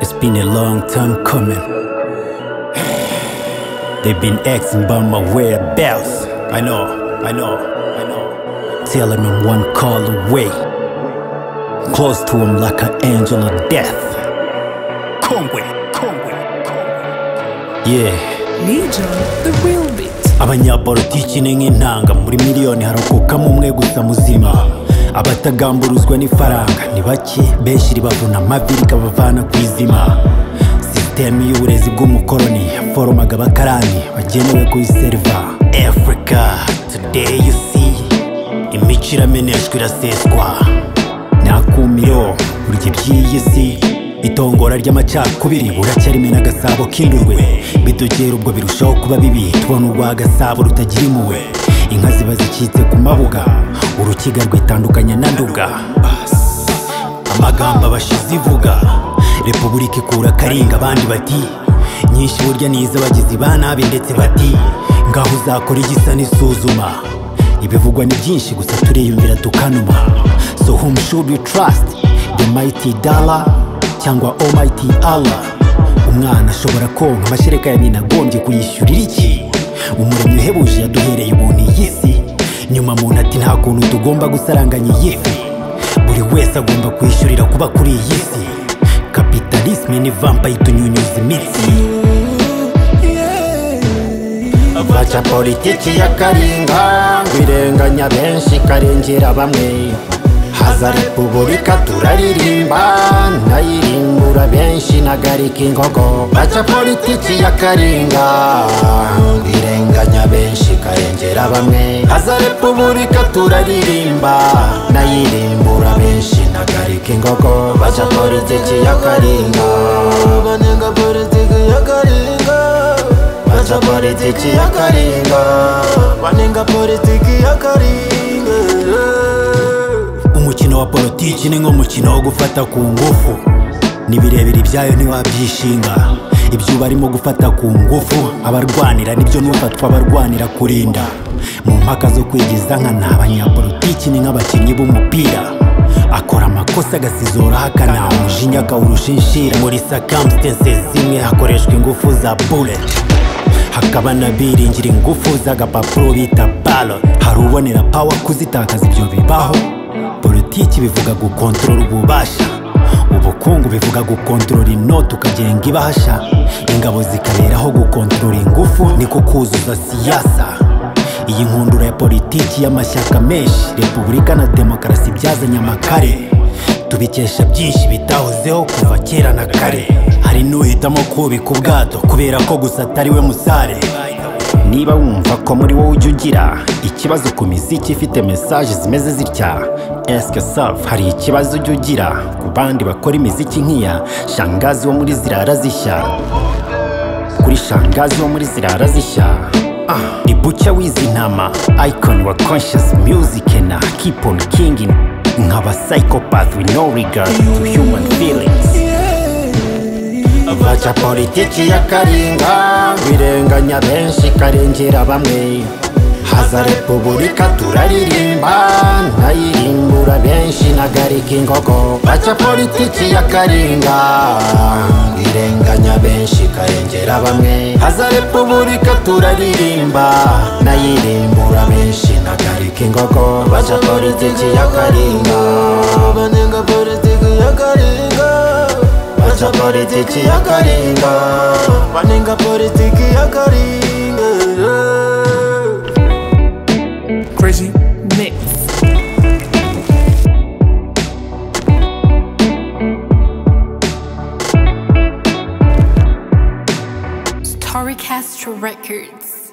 It's been a long time coming. They've been asking about my whereabouts. I know. Tell them I'm one call away. Close to them like an angel of death. Conway. Yeah. Li John, the real beat. Abanyabaro teaching intanga muri miliyoni harokokamo umwe gusa muzima. Abatagamburuzwa n'ifaranga ni bake benshi ribavuna amaviri kabavana kwizima. Systemi y'uburezi bw'umukoroni yaforomaga abakarani bagenewe kuyiserva Africa. Today you see imico irameneshwa iraseswa nta kumiro. Burya iby'iyi si itongora ry'amacakubiri buracyarimena agasabo k'indurwe. Bidogera ubwo birushaho kuba bibi tubona ubwo agasabo rutagira impuhwe. Inka ziba zicitse ku mabuga urukiga rwitandukanya na nduga. Amagambo abashizi ivuga Republika ikura karinga. Abandi bati nyinshi burya niza bagizi ba nabi ndetse bati ngaho uzakora igisa n'isuzuma. Ibivugwa ni byinshi gusa turiyumvira tukanuma. So whom should you trust, the mighty dollar cyangwa almighty Allah? Umwana ashobora konka amashereka ya nyina agombye kuyishyurira iki? Umuremyi uhebuje yaduhereye ubuntu y'isi. Nyuma muntu ati nta kuntu tugomba gusaranganya iyi fi. Buri wese agomba kwishyurira kuba kuri iyi si. Kapitalisme ni vampa itunyunyuza imitsi. Abaca politiki ya karinga birenganya benshi karengera bamwe. Haza Repubulika turaririmba nayirimbura benshi nagarika ingogo. Baca politiki ya karinga birenganya benshi karengera bamwe. Haza Repubulika turaririmba nayirimbura benshi nagarika ingogo. Baca politiki ya karinga banenga politiki ya karinga. Baca politiki ya karinga banenga politiki ya karinga. Umukino wa politiki ni nk'umukino wo gufata ku ngufu. Ni birebire byayo ntiwabyishinga. Ibyo barimo gufata ku ngufu abarwanira nibyo n'ufatwa abarwanira kurinda. Mu mpaka zo kwigiza nkana abanyapolitiki ni nk'abakinnyi b'umupira. Akora amakosa agasizora hakana umujinya akawurusha inshira. Muri circumstances zimwe hakoreshwa ingufu za bullet. Hakaba n'abiringira ingufu z'agapapuro bita ballot. Hari ubonera power kuzitakaza ibyo bibaho. Politiki bivuga gukontorora ububasha. Ubukungu bivuga gukontorora inoti ukagenga ibahasha. Ingabo zikaberaho gukontorora ingufu niko kuzuza siyasa. Iyi nkundura ya politiki y'amashyaka menshi Repubulika na Demokarasi byazanye amakare. Tubikesha byinshi bitahozeho kuva kera na kare. Hari n'uhitamo kubika ubwato kubera ko gusa atari we musare. Niba wumva ko muri wowe ujya ugira ikibazo ku miziki ifite message zimeze zitya, ask yourself, hari ikibazo ujya ugira ku bandi bakora imiziki nk'iya shangazi wo muri zirara zishya? Kuri shangazi wo muri zirara zishya ni bucya w'izi ntama icon wa conscious music na keep on kinging. Nk'aba psychopath with no regard to human feelings. Baca politiki ya karinga birenganya benshi karengera bamwe. Haza Repubulika turaririmba nayirimbura benshi nagarika ingogo. Baca politiki ya karinga birenganya benshi karengera bamwe. Haza Repubulika turaririmba nayirimbura benshi nagarika ingogo. Baca politiki ya karinga banenga politiki ya karinga. Baca politiki ya karinga banenga politiki ya karinga. Crazy Mix. Storycast Records.